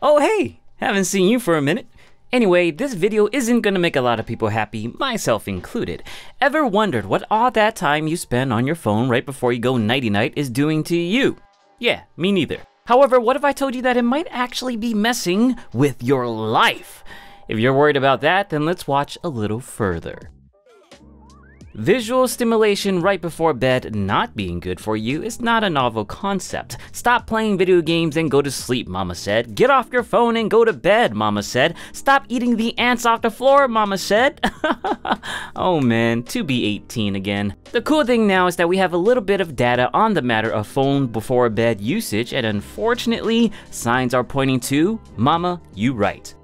Oh hey, haven't seen you for a minute. Anyway, this video isn't gonna make a lot of people happy, myself included. Ever wondered what all that time you spend on your phone right before you go nighty-night is doing to you? Yeah, me neither. However, what if I told you that it might actually be messing with your life? If you're worried about that, then let's watch a little further. Visual stimulation right before bed not being good for you is not a novel concept. Stop playing video games and go to sleep, Mama said. Get off your phone and go to bed, Mama said. Stop eating the ants off the floor, Mama said. Oh man, to be 18 again. The cool thing now is that we have a little bit of data on the matter of phone before bed usage, and unfortunately, signs are pointing to Mama, you right.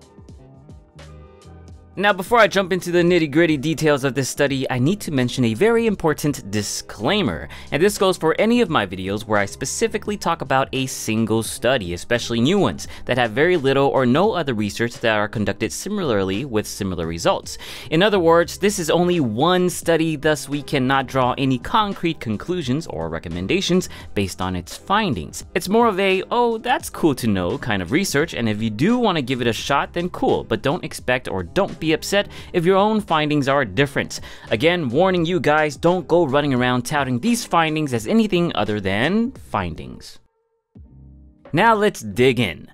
Now, before I jump into the nitty-gritty details of this study, I need to mention a very important disclaimer. And this goes for any of my videos where I specifically talk about a single study, especially new ones that have very little or no other research that are conducted similarly with similar results. In other words, this is only one study, thus we cannot draw any concrete conclusions or recommendations based on its findings. It's more of a, oh, that's cool to know kind of research, and if you do want to give it a shot, then cool, but don't expect or don't be upset if your own findings are different. Again, warning you guys, don't go running around touting these findings as anything other than findings. Now let's dig in.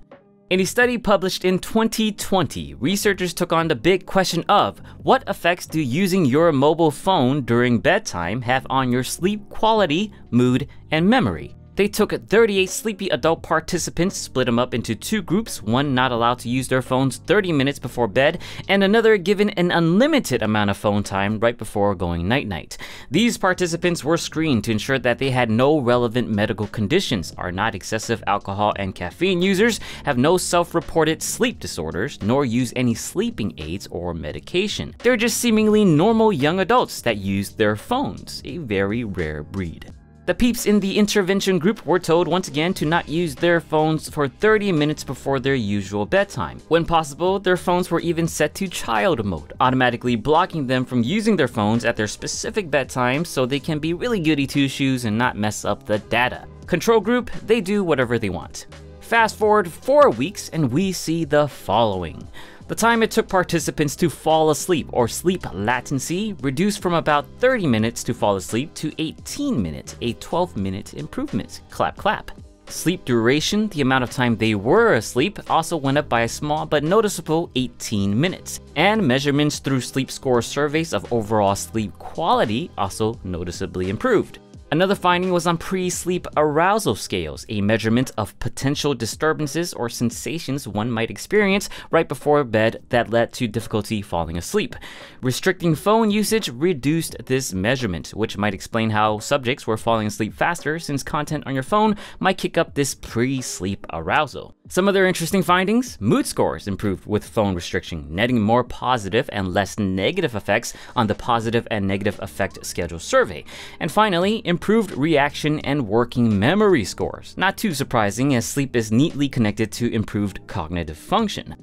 In a study published in 2020, researchers took on the big question of what effects do using your mobile phone during bedtime have on your sleep quality, mood, and memory. They took 38 sleepy adult participants, split them up into two groups, one not allowed to use their phones 30 minutes before bed, and another given an unlimited amount of phone time right before going night-night. These participants were screened to ensure that they had no relevant medical conditions, are not excessive alcohol and caffeine users, have no self-reported sleep disorders, nor use any sleeping aids or medication. They're just seemingly normal young adults that use their phones, a very rare breed. The peeps in the intervention group were told once again to not use their phones for 30 minutes before their usual bedtime. When possible, their phones were even set to child mode, automatically blocking them from using their phones at their specific bedtime so they can be really goody two-shoes and not mess up the data. Control group, they do whatever they want. Fast forward 4 weeks and we see the following. The time it took participants to fall asleep, or sleep latency, reduced from about 30 minutes to fall asleep to 18 minutes, a 12-minute improvement. Clap, clap. Sleep duration, the amount of time they were asleep, also went up by a small but noticeable 18 minutes. And measurements through sleep score surveys of overall sleep quality also noticeably improved. Another finding was on pre-sleep arousal scales, a measurement of potential disturbances or sensations one might experience right before bed that led to difficulty falling asleep. Restricting phone usage reduced this measurement, which might explain how subjects were falling asleep faster since content on your phone might kick up this pre-sleep arousal. Some other interesting findings: mood scores improved with phone restriction, netting more positive and less negative effects on the positive and negative effect schedule survey. And finally, improved reaction and working memory scores. Not too surprising, as sleep is neatly connected to improved cognitive function.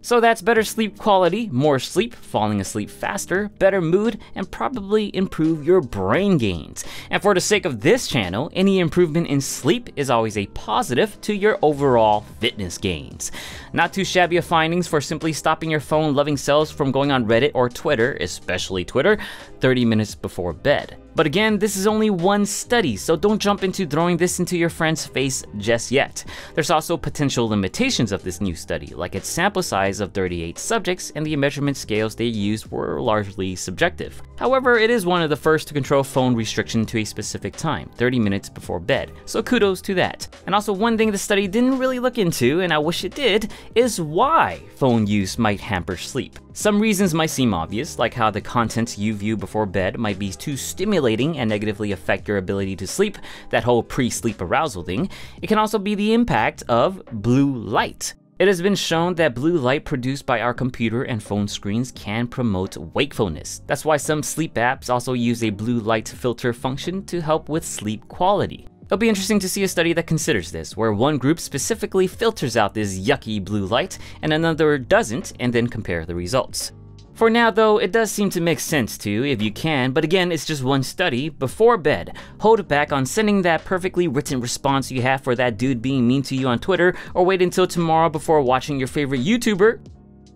So that's better sleep quality, more sleep, falling asleep faster, better mood, and probably improve your brain gains. And for the sake of this channel, any improvement in sleep is always a positive to your overall fitness gains. Not too shabby of findings for simply stopping your phone loving selves from going on Reddit or Twitter, especially Twitter, 30 minutes before bed. But again, this is only one study, so don't jump into throwing this into your friend's face just yet. There's also potential limitations of this new study, like its sample size of 38 subjects and the measurement scales they used were largely subjective. However, it is one of the first to control phone restriction to a specific time, 30 minutes before bed, so kudos to that. And also, one thing the study didn't really look into, and I wish it did, is why phone use might hamper sleep. Some reasons might seem obvious, like how the contents you view before bed might be too stimulating and negatively affect your ability to sleep, that whole pre-sleep arousal thing. It can also be the impact of blue light. It has been shown that blue light produced by our computer and phone screens can promote wakefulness. That's why some sleep apps also use a blue light filter function to help with sleep quality. It'll be interesting to see a study that considers this, where one group specifically filters out this yucky blue light and another doesn't, and then compare the results. For now though, it does seem to make sense to, if you can, but again, it's just one study, before bed, hold back on sending that perfectly written response you have for that dude being mean to you on Twitter, or wait until tomorrow before watching your favorite YouTuber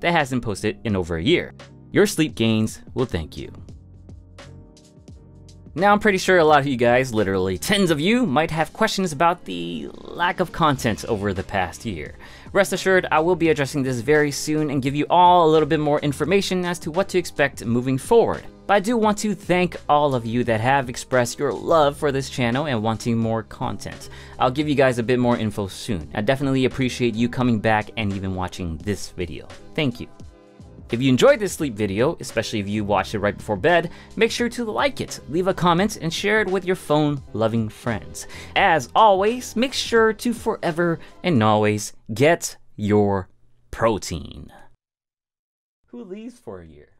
that hasn't posted in over a year. Your sleep gains will thank you. Now I'm pretty sure a lot of you guys, literally tens of you, might have questions about the lack of content over the past year. Rest assured, I will be addressing this very soon and give you all a little bit more information as to what to expect moving forward. But I do want to thank all of you that have expressed your love for this channel and wanting more content. I'll give you guys a bit more info soon. I definitely appreciate you coming back and even watching this video. Thank you. If you enjoyed this sleep video, especially if you watched it right before bed, make sure to like it, leave a comment, and share it with your phone-loving friends. As always, make sure to forever and always get your protein. Who leaves for a year?